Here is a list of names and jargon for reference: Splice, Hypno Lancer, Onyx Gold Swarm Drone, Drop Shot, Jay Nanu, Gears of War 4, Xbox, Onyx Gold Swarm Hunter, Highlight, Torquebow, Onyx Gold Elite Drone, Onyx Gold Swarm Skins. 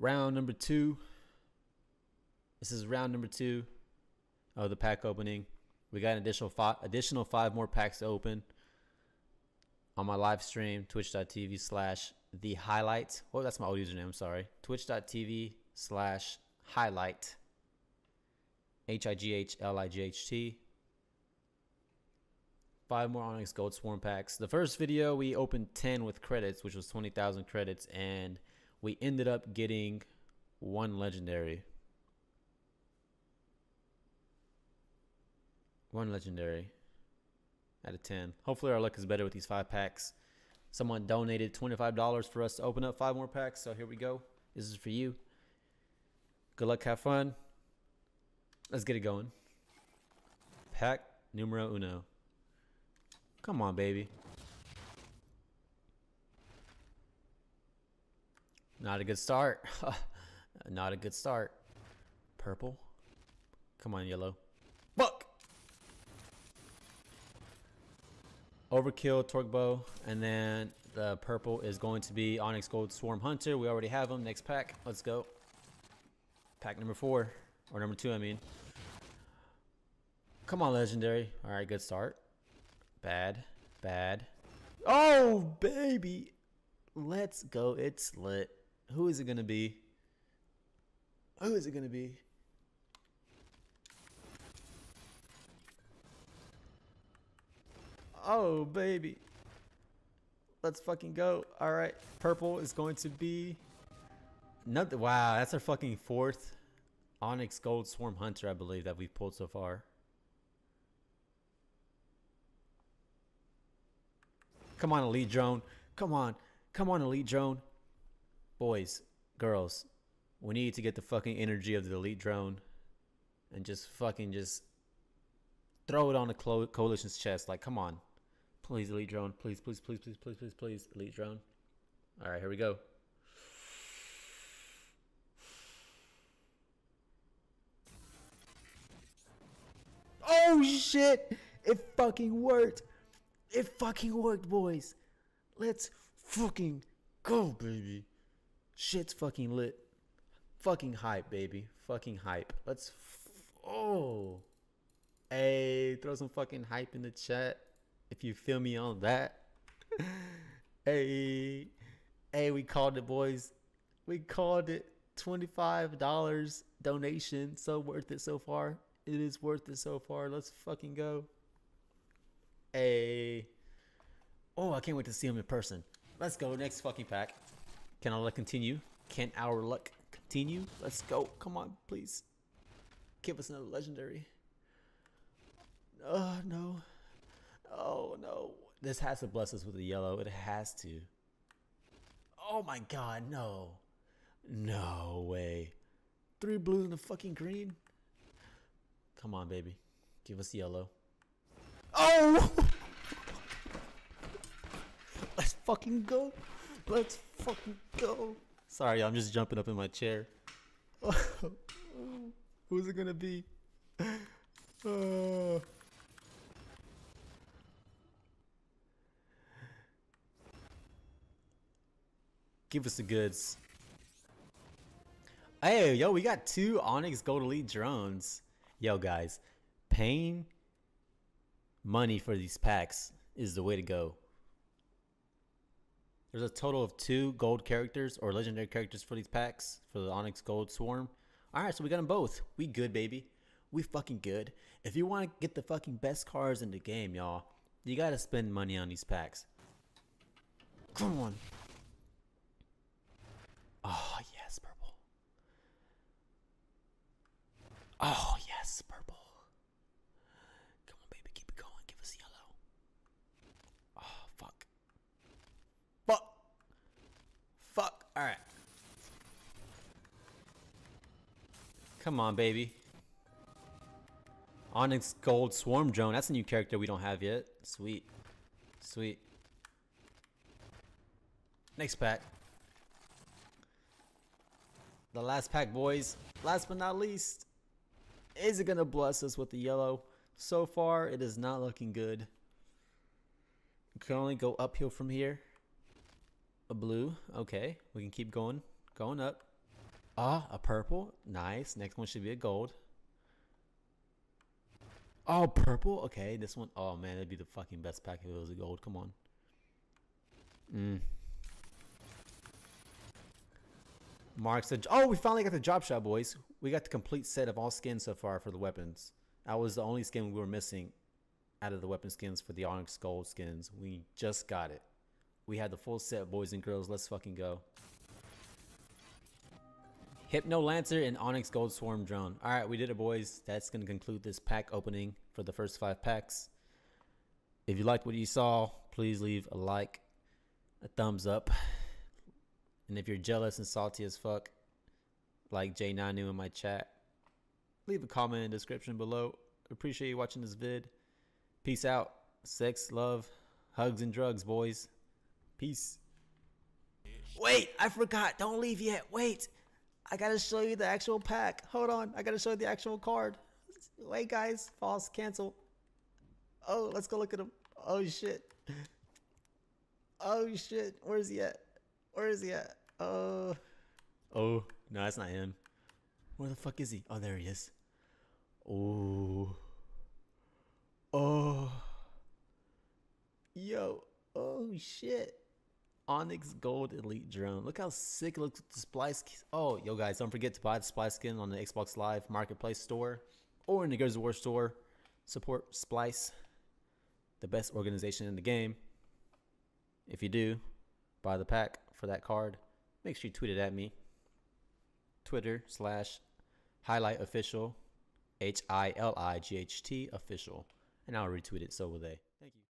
Round number two. This is round number two of the pack opening. We got an additional five more packs to open on my live stream, twitch.tv/thehighlight. Oh, that's my old username. I'm sorry. Twitch.tv/highlight. HIGHLIGHT. Five more Onyx Gold Swarm packs. The first video, we opened 10 with credits, which was 20,000 credits, and we ended up getting one legendary. One legendary out of 10. Hopefully our luck is better with these five packs. Someone donated $25 for us to open up five more packs, so here we go. This is for you. Good luck, have fun. Let's get it going. Pack numero uno. Come on, baby. Not a good start. Not a good start. Purple. Come on, yellow. Fuck! Overkill, Torquebow, and then the purple is going to be Onyx Gold Swarm Hunter. We already have them. Next pack. Let's go. Pack number four. Or number two, I mean. Come on, legendary. All right, good start. Bad. Bad. Oh, baby. Let's go. It's lit. Who is it going to be? Who is it going to be? Oh, baby. Let's fucking go. All right. Purple is going to be... nothing. Wow, that's our fucking fourth Onyx Gold Swarm Hunter, I believe, that we've pulled so far. Come on, Elite Drone. Come on. Come on, Elite Drone. Boys, girls, we need to get the fucking energy of the Elite Drone and just fucking just throw it on the coalition's chest. Like, come on. Please, Elite Drone. Please, please, please, please, please, please, please, Elite Drone. All right, here we go. Oh shit, it fucking worked. It fucking worked, boys. Let's fucking go, baby. Shit's fucking lit. Fucking hype, baby. Fucking hype. Let's oh. Hey, throw some fucking hype in the chat if you feel me on that. Hey. Hey, we called it, boys. We called it. $25 donation. So worth it so far. It is worth it so far. Let's fucking go. Hey. Oh, I can't wait to see him in person. Let's go. Next fucking pack. Can our luck continue? Can our luck continue? Let's go. Come on, please. Give us another legendary. Oh, no. Oh, no. This has to bless us with the yellow. It has to. Oh, my God. No. No way. Three blues and a fucking green. Come on, baby. Give us yellow. Oh! Let's fucking go. Let's fucking go. Sorry, I'm just jumping up in my chair. Who's it gonna be? Give us the goods. Hey, yo, we got two Onyx Gold Elite drones. Yo, guys, paying money for these packs is the way to go. There's a total of two gold characters or legendary characters for these packs for the Onyx Gold Swarm. All right, so we got them both. We good, baby. We fucking good. If you want to get the fucking best cards in the game, y'all, you got to spend money on these packs. Come on. Oh, yes, purple. Oh, yes, purple. Come on, baby, keep it going. Give us yellow. Oh, fuck. Fuck. Fuck. All right. Come on, baby. Onyx Gold Swarm Drone. That's a new character we don't have yet. Sweet. Sweet. Next pack. The last pack, boys. Last but not least. Is it gonna bless us with the yellow? So far, it is not looking good. We can only go uphill from here. A blue, okay. We can keep going up. Ah, a purple. Nice. Next one should be a gold. Oh, purple. Okay, this one. Oh, man, that'd be the fucking best pack if it was a gold. Come on. Marks the... Oh, we finally got the drop shot, boys. We got the complete set of all skins so far for the weapons. That was the only skin we were missing out of the weapon skins for the Onyx Gold skins. We just got it. We had the full set, boys and girls. Let's fucking go. Hypno Lancer and Onyx Gold Swarm Drone. Alright, we did it, boys. That's going to conclude this pack opening for the first 5 packs. If you liked what you saw, please leave a like, a thumbs up. And if you're jealous and salty as fuck, like Jay Nanu in my chat, leave a comment in the description below. Appreciate you watching this vid. Peace out. Sex, love, hugs, and drugs, boys. Peace. Wait, I forgot. Don't leave yet. Wait. I gotta show you the actual pack. Hold on, I gotta show you the actual card. Wait, guys, false, cancel. Oh, let's go look at him. Oh shit. Oh shit. Where's he at? Where is he at? Oh. Oh no, that's not him. Where the fuck is he? Oh, there he is. Oh. Oh. Yo. Oh shit. Onyx Gold Elite Drone. Look how sick it looks with the Splice. Oh, yo guys, don't forget to buy the Splice skin on the Xbox Live Marketplace store or in the Gears of War store. Support Splice, the best organization in the game. If you do, buy the pack for that card. Make sure you tweet it at me. Twitter/highlightofficial, HILIGHT official. And I'll retweet it, so will they. Thank you.